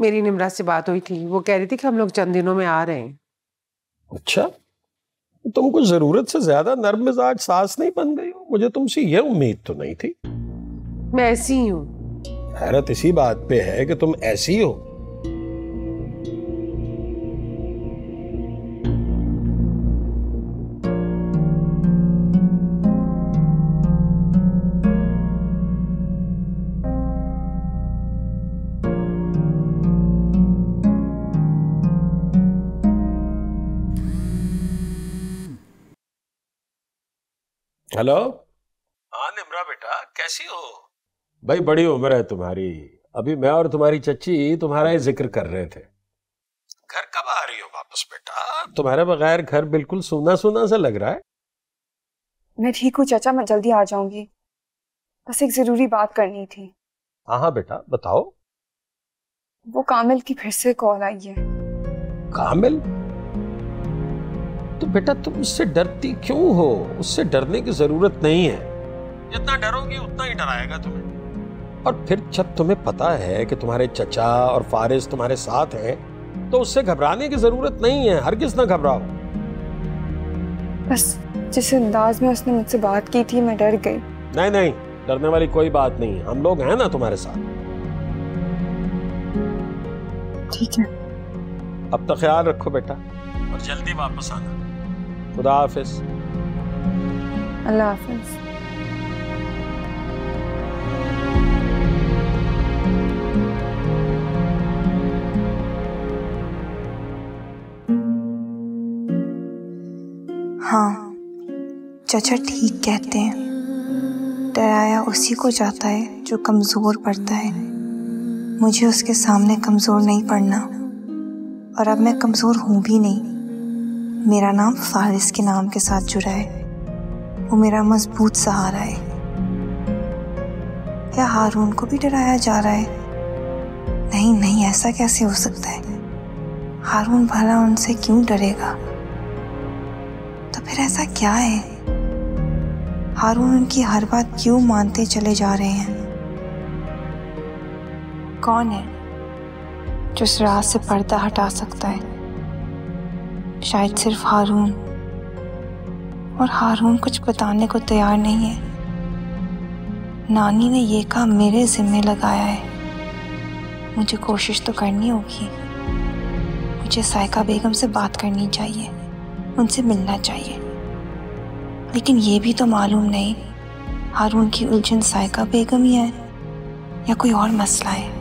मेरी निम्रा से बात हुई थी, वो कह रही थी कि हम लोग चंद दिनों में आ रहे हैं। अच्छा, तुमको जरूरत से ज्यादा नर्म मिजाज सास नहीं बन गई हो? मुझे तुमसे ये उम्मीद तो नहीं थी। मैं ऐसी ही हूँ। हैरत इसी बात पे है कि तुम ऐसी हो। हेलो। हाँ निम्रा बेटा, कैसी हो? भाई बड़ी उम्र है तुम्हारी। अभी मैं और तुम्हारी चच्ची तुम्हारा ही जिक्र कर रहे थे। घर कब आ रही हो वापस बेटा? तुम्हारे बगैर घर बिल्कुल सूना सूना सा लग रहा है। मैं ठीक हूँ चाचा, मैं जल्दी आ जाऊंगी, बस एक जरूरी बात करनी थी। हाँ हाँ बेटा बताओ। वो कामिल की फिर से कॉल आई है। कामिल? तो बेटा तुम उससे डरती क्यों हो? उससे डरने की जरूरत नहीं है, जितना डरोगी उतना ही डराएगा तुम्हें। और फिर जब तुम्हें पता है कि तुम्हारे चचा और फारिस तुम्हारे साथ हैं, तो उससे घबराने की जरूरत नहीं है, हरगिज ना घबराओ। बस जिस अंदाज में उसने मुझसे बात की थी मैं डर गई। नहीं नहीं, डरने वाली कोई बात नहीं, हम लोग हैं ना तुम्हारे साथ। ठीक है, अब तो ख्याल रखो बेटा और जल्दी वापस आना। खुदा हाफिज़। अल्लाह हाफिज़। हाँ चाचा ठीक कहते हैं, डराया उसी को जाता है जो कमज़ोर पड़ता है। मुझे उसके सामने कमज़ोर नहीं पड़ना, और अब मैं कमज़ोर हूँ भी नहीं। मेरा नाम फारिस के नाम के साथ जुड़ा है, वो मेरा मजबूत सहारा है। क्या हारून को भी डराया जा रहा है? नहीं नहीं, ऐसा कैसे हो सकता है? हारून भला उनसे क्यों डरेगा? तो फिर ऐसा क्या है? हारून उनकी हर बात क्यों मानते चले जा रहे हैं? कौन है जो इस राज से पर्दा हटा सकता है? शायद सिर्फ हारून, और हारून कुछ बताने को तैयार नहीं है। नानी ने ये काम मेरे जिम्मे लगाया है, मुझे कोशिश तो करनी होगी। मुझे साइका बेगम से बात करनी चाहिए, उनसे मिलना चाहिए, लेकिन ये भी तो मालूम नहीं हारून की उलझन साइका बेगम ही है या कोई और मसला है।